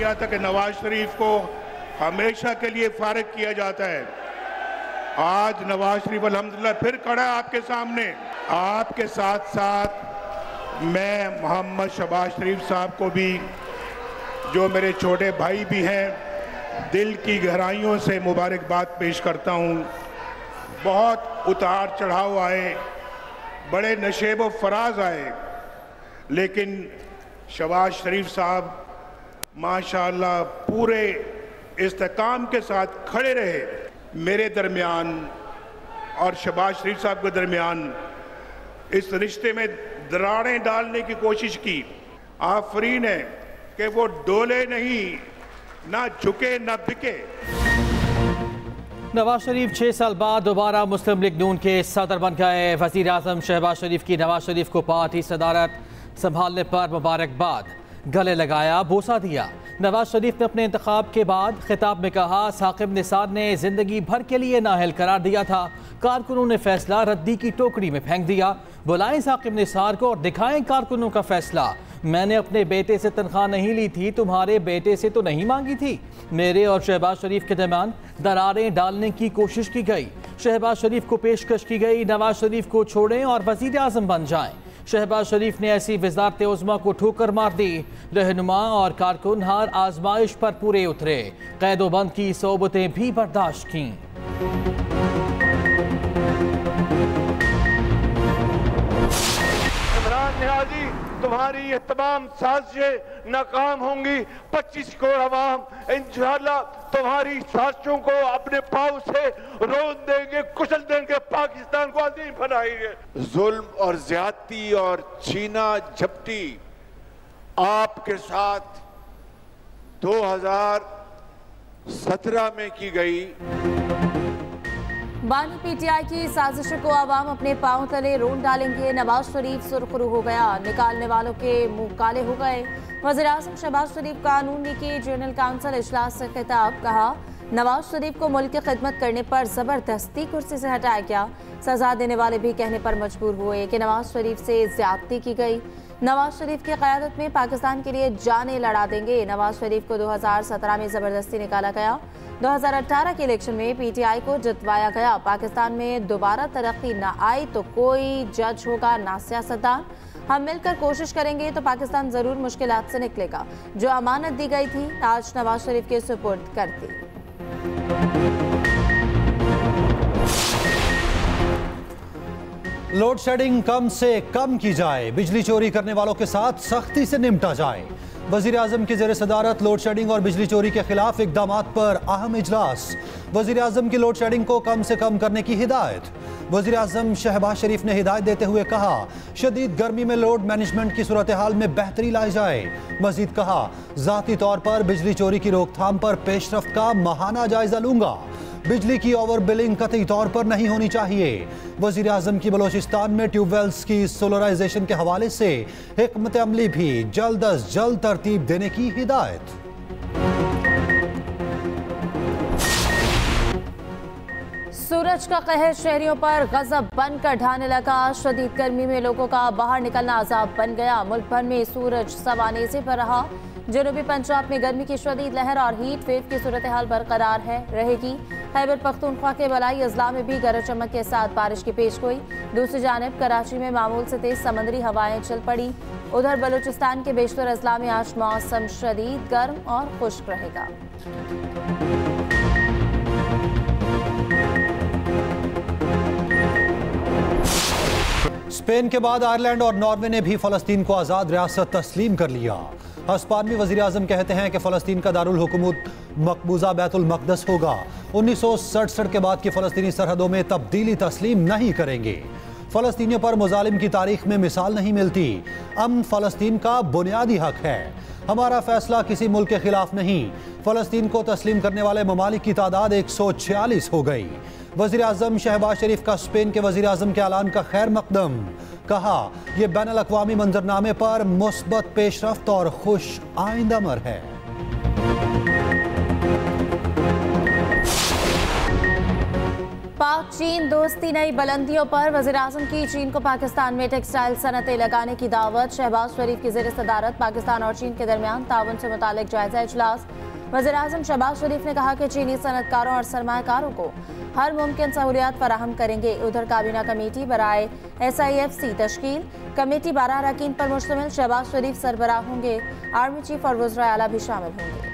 किया था कि नवाज शरीफ को हमेशा के लिए फारिग किया जाता है। आज नवाज शरीफ अल्हम्दुलिल्लाह फिर खड़ा है आपके सामने। आपके साथ साथ मैं मोहम्मद शहबाज शरीफ साहब को भी, जो मेरे छोटे भाई भी हैं, दिल की गहराइयों से मुबारकबाद पेश करता हूँ। बहुत उतार चढ़ाव आए, बड़े नशेब व फराज आए, लेकिन शहबाज शरीफ साहब माशाल्लाह पूरे इस्तेकाम के साथ खड़े रहे। मेरे दरमियान और शहबाज शरीफ साहब के दरमियान इस रिश्ते में दरारें डालने की कोशिश की। आफरीन है कि वो डोले नहीं, ना झुके ना बिके। नवाज शरीफ 6 साल बाद दोबारा मुस्लिम लीग नून के सदर बन गए। वज़ीर आज़म शहबाज शरीफ की नवाज शरीफ को पार्टी सदारत संभालने पर मुबारकबाद, गले लगाया, बोसा दिया। नवाज शरीफ ने अपने इंतखाब के बाद खिताब में कहा, साकिब निसार ने जिंदगी भर के लिए नाअहल करार दिया था, कारकुनों ने फैसला रद्दी की टोकरी में फेंक दिया। बुलाएं साकिब निसार को और दिखाएं कारकुनों का फैसला। मैंने अपने बेटे से तनख्वाह नहीं ली थी, तुम्हारे बेटे से तो नहीं मांगी थी। मेरे और शहबाज शरीफ के दरमियान दरारें डालने की कोशिश की गई। शहबाज शरीफ को पेशकश की गई नवाज शरीफ को छोड़ें और वजीर आज़म बन जाएं। शहबाज शरीफ ने ऐसी वजारत उज़्मा को ठोकर मार दी। रहनुमा और कारकुन हार आजमाइश पर पूरे उतरे, कैदोबंद की सोबतें भी बर्दाश्त कीं। तुम्हारी ये तमाम साजिशें नाकाम होंगी। 25 करोड़ आवाम इंशाल्लाह तुम्हारी साजिशों को अपने पाँव से रोन देंगे, कुचल देंगे, पाकिस्तान को आदमी बनाएंगे। जुल्म और ज्यादती और छीना झपटी आपके साथ 2017 में की गई। बानी पीटीआई की साजिशों को आवाम अपने पांव तले रोन डालेंगे। नवाज शरीफ सुरखरू हो गया, निकालने वालों के मुंह काले हो गए। वज़ीर-ए-आज़म शहबाज शरीफ का नून लीग के जनरल काउंसिल इजलास से खिताब, कहा नवाज शरीफ को मुल्क की खिदमत करने पर जबरदस्ती कुर्सी से हटाया गया। सजा देने वाले भी कहने पर मजबूर हुए कि नवाज शरीफ से ज्यादती की गई। नवाज शरीफ की क़यादत में पाकिस्तान के लिए जाने लड़ा देंगे। नवाज शरीफ को 2017 में ज़बरदस्ती निकाला गया। 2018 के इलेक्शन में पीटीआई को जितवाया गया। पाकिस्तान में दोबारा तरक्की ना आई तो कोई जज होगा ना सियासतदान। हम मिलकर कोशिश करेंगे तो पाकिस्तान ज़रूर मुश्किलात से निकलेगा। जो अमानत दी गई थी आज नवाज शरीफ के सुपुर्द कर दी। लोड शेडिंग कम से कम की जाए, बिजली चोरी करने वालों के साथ सख्ती से निपटा जाए। वज़ीर आज़म के ज़ेर सदारत लोड शेडिंग और बिजली चोरी के खिलाफ इकदामात पर अहम इजलास। वज़ीर आज़म की लोड शेडिंग को कम से कम करने की हिदायत। वज़ीर आज़म शहबाज शरीफ ने हिदायत देते हुए कहा, शदीद गर्मी में लोड मैनेजमेंट की सूरत हाल में बेहतरी लाई जाए। मज़ीद कहा, ज़ाती तौर पर बिजली चोरी की रोकथाम पर पेशरफ्त का माहाना जायजा लूँगा। बिजली की ओवर बिलिंग कतई तौर पर नहीं होनी चाहिए। वज़ीर आज़म की बलोचिस्तान में ट्यूबवेल्स की सोलराइजेशन के हवाले से हिकमत अमली भी जल्द अज जल्द तरतीब देने की हिदायत। सूरज का कहर शहरियों पर गजब बनकर ढाने लगा। शदीद गर्मी में लोगों का बाहर निकलना अजाब बन गया। मुल्क भर में सूरज सवाने से पर रहा। जनूबी पंजाब में गर्मी की शदीद लहर और हीट वेव की सूरत हाल बरकरार है रहेगी। खैबर पख्तूनख्वा के बलाई अजला में भी गरज चमक के साथ बारिश की पेश गोई। दूसरी जानब कराची में मामूल से तेज समंदरी हवाएं चल पड़ी। उधर बलूचिस्तान के बेशतर अजला में आज मौसम शदीद गर्म और खुश्क रहेगा। स्पेन के बाद आयरलैंड और नॉर्वे ने भी फलस्तीन को आज़ाद रियासत तस्लीम कर लिया। हस्पानवी वज़ीर आज़म कहते हैं कि फ़लस्तीन का दारुल हुकूमत मकबूजा बैतुल मक़दस होगा। 1967 के बाद की फ़लस्तीनी सरहदों में तब्दीली तस्लीम नहीं करेंगे। फ़लस्तीनियों पर मुजालिम की तारीख में मिसाल नहीं मिलती। अमन फ़लस्तीन का बुनियादी हक है। हमारा फैसला किसी मुल्क के खिलाफ नहीं। फ़लस्तीन को तस्लीम करने वाले ममालिक की तादाद 146 हो गई। वज़ीर आज़म शहबाज शरीफ का स्पेन के वज़ीर आज़म के ऐलान का खैर मकदम, कहा यह बैन अल-अक़वामी मंजरनामे पर मुस्बत पेशरफ्त और खुश आइंदामर है। पाक चीन दोस्ती नई बुलंदियों पर। वज़ीर-ए-आज़म की चीन को पाकिस्तान में टेक्सटाइल सनतें लगाने की दावत। शहबाज शरीफ की ज़ेर सदारत पाकिस्तान और चीन के दरमियान ताउन से मुतालिक जायजा इजलास। वज़ीर-ए-आज़म शहबाज शरीफ ने कहा कि चीनी सनतकारों और सरमाकारों को हर मुमकिन सहूलियात फराहम करेंगे। उधर काबीना कमेटी बराए SIFC तश्कील। कमेटी 12 अरकान पर मुश्तमिल। शहबाज शरीफ सरबराह होंगे, आर्मी चीफ और वज़राए आला भी शामिल होंगे।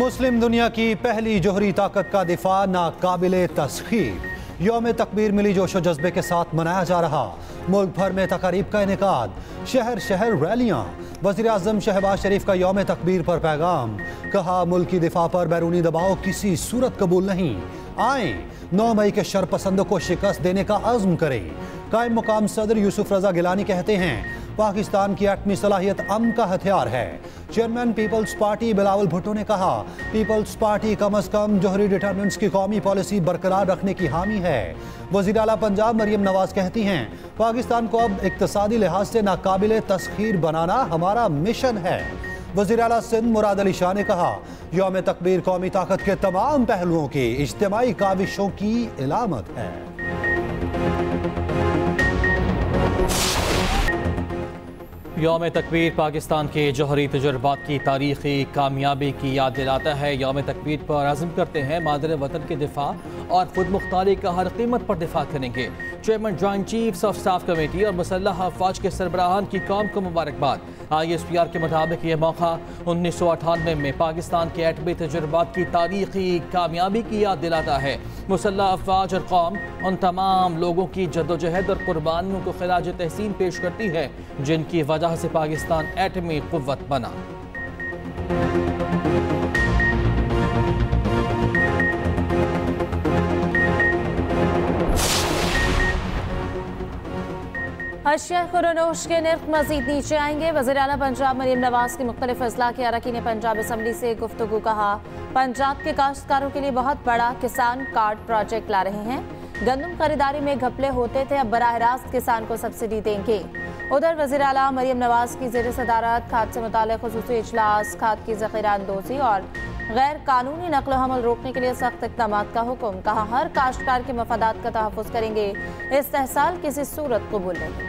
मुस्लिम दुनिया की पहली जोहरी ताकत का दिफा नाकाबिले तस्खीर। यौम तकबीर मिली जोश व जज्बे के साथ मनाया जा रहा। मुल्क भर में तकारीब का इनेकाद, शहर शहर रैलियाँ। वज़ीर-ए-आज़म शहबाज शरीफ का यौम तकबीर पर पैगाम। कहा मुल्क की दिफा पर बैरूनी दबाव किसी सूरत कबूल नहीं। आए 9 मई के शरपसंदों को शिकस्त देने का अज़्म करें। कायम मुकाम सदर यूसुफ रजा गिलानी कहते हैं पाकिस्तान की एटमी सलाहियत अमन का हथियार है। Chairman peoples party Bilawal Bhutto ने कहा पीपल्स पार्टी कम अज कम जोहरी डिटरमिनेंट्स की कौमी पॉलिसी बरकरार रखने की हामी है। वज़ीर आला पंजाब मरियम नवाज कहती हैं पाकिस्तान को अब इक्तसादी लिहाज से नाकाबिले तस्खीर बनाना हमारा मिशन है। वज़ीर आला सिंध मुराद अली शाह ने कहा यौम तकबीर कौमी ताकत के तमाम पहलुओं की इज्तिमाई काविशों की इलामत है। यौम तकबीर पाकिस्तान के जौहरी तजुर्बात की तारीखी कामयाबी की याद दिलाता है। यौम तकबीर पर आज़म करते हैं मादर वतन के दिफा और खुद मुख्तारी का हर कीमत पर दिफा करेंगे। Chairman joint chiefs of staff committee और मुसल्ह अफवाज के सरबराहान की कौम को मुबारकबाद। ISPR के मुताबिक ये मौका 1998 में पाकिस्तान के एटमी तजुर्बात की तारीखी कामयाबी की याद दिलाता है। मुसल्ह अफवाज और कौम उन तमाम लोगों की जदोजहद और कुर्बानियों को खिलाज तहसीन पेश करती है जिनकी वजह से पाकिस्तान एटमी कुव्वत बना। अशिया खुरनोश के नर्क मजीद नीचे आएंगे। वज़ीर आला पंजाब मरियम नवाज के मुख्तलिफ अजला के अरकान पंजाब असम्बली से गुफ्तगू। कहा पंजाब के काश्तकारों के लिए बहुत बड़ा किसान कार्ड प्रोजेक्ट ला रहे हैं। गंदम खरीदारी में घपले होते थे, अब बराह रास्त किसान को सब्सिडी देंगे। उधर वज़ीर आला मरियम नवाज की ज़ेर सदारत खाद से मुताल्लिक़ ख़ुसूसी इजलास। खाद की ज़ख़ीरा अंदोज़ी और गैर कानूनी नक़्ल हमल रोकने के लिए सख्त इक़दामात का हुक्म। कहा हर काश्तकार के मफादात का तहफ़्फ़ुज़ करेंगे, इस्तेहसाल किसी सूरत कबूल नहीं।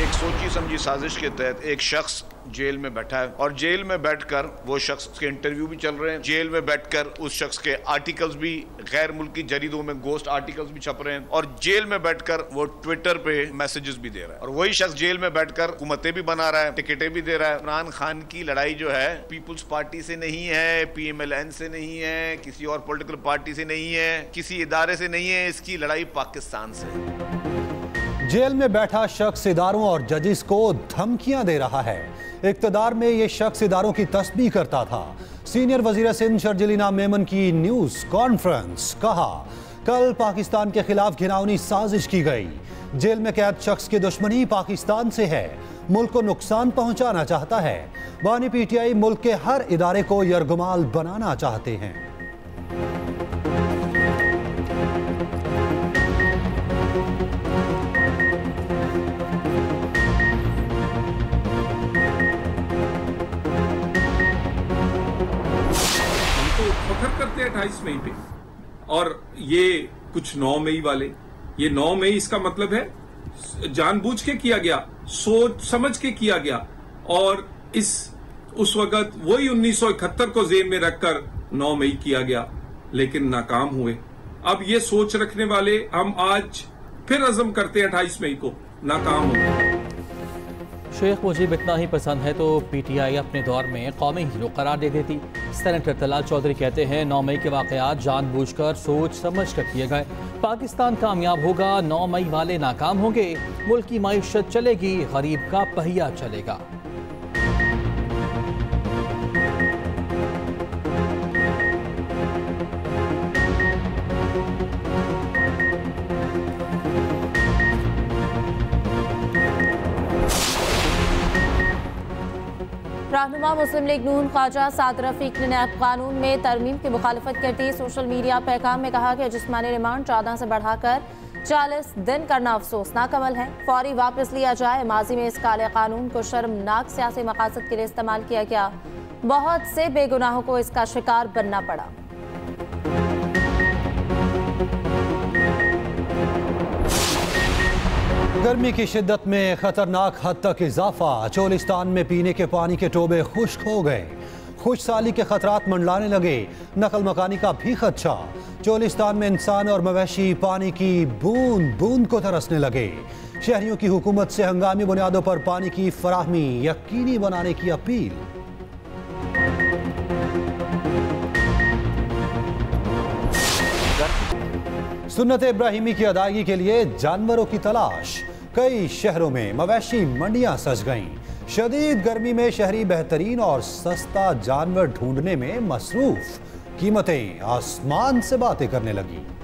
एक सोची समझी साजिश के तहत एक शख्स जेल में बैठा है और जेल में बैठकर वो शख्स के इंटरव्यू भी चल रहे हैं। जेल में बैठकर उस शख्स के आर्टिकल्स भी गैर मुल्की जरीदों में गोस्ट आर्टिकल्स भी छप रहे हैं और जेल में बैठकर वो ट्विटर पे मैसेजेस भी दे रहा है। और वही शख्स जेल में बैठकर हुकूमतें भी बना रहा है, टिकटें भी दे रहा है। इमरान खान की लड़ाई जो है पीपुल्स पार्टी से नहीं है, PMLN से नहीं है, किसी और पोलिटिकल पार्टी से नहीं है, किसी इदारे से नहीं है, इसकी लड़ाई पाकिस्तान से है। जेल में बैठा शख्स इदारों और जजेस को धमकियां दे रहा है। इक्तदार में ये शख्स इदारों की तस्बीह करता था। सीनियर वजीर सिंध शर्जील मेमन की न्यूज़ कॉन्फ्रेंस। कहा कल पाकिस्तान के खिलाफ घिनौनी साजिश की गई। जेल में कैद शख्स की दुश्मनी पाकिस्तान से है, मुल्क को नुकसान पहुंचाना चाहता है। बानी PTI मुल्क के हर इदारे को यरगुमाल बनाना चाहते हैं। करते 28 मई पे और ये कुछ 9 मई वाले, ये 9 मई इसका मतलब है जानबूझ के किया गया, सोच समझ के किया गया। और इस उस वक्त वही 1971 को जेब में रखकर 9 मई किया गया लेकिन नाकाम हुए। अब ये सोच रखने वाले हम आज फिर अज़म करते हैं 28 मई को नाकाम हुए। शेख मुझे इतना ही पसंद है तो PTI अपने दौर में कौमी हीरो करार दे देती। सेनेटर तलाल चौधरी कहते हैं 9 मई के वाक़यात जानबूझकर सोच समझ कर किए गए। पाकिस्तान कामयाब होगा, 9 मई वाले नाकाम होंगे। मुल्क की मायशत चलेगी, गरीब का पहिया चलेगा। रहनुमा मुस्लिम लीग नून ख्वाजा साद रफीक ने नैब कानून में तरमीम की मुखालफत करती सोशल मीडिया पैगाम में कहा कि जिस्मानी रिमांड 14 से बढ़ाकर 40 दिन करना अफसोसनाक अमल है, फौरी वापस लिया जाए। माजी में इस काले कानून को शर्मनाक सियासी मकासद के लिए इस्तेमाल किया गया, बहुत से बेगुनाहों को इसका शिकार बनना पड़ा। गर्मी की शिद्दत में खतरनाक हद तक इजाफा, चोलिस्तान में पीने के पानी के टोबे खुश्क हो गए। खुशसाली के खतरात मंडलाने लगे, नकल मकानी का भी खदशा। चोलिस्तान में इंसान और मवेशी पानी की बूंद बूंद को तरसने लगे। शहरियों की हुकूमत से हंगामी बुनियादों पर पानी की फराहमी यकीनी बनाने की अपील। सुन्नत इब्राहिमी की अदायगी के लिए जानवरों की तलाश, कई शहरों में मवेशी मंडियां सज गईं। शदीद गर्मी में शहरी बेहतरीन और सस्ता जानवर ढूंढने में मसरूफ, कीमतें आसमान से बातें करने लगी।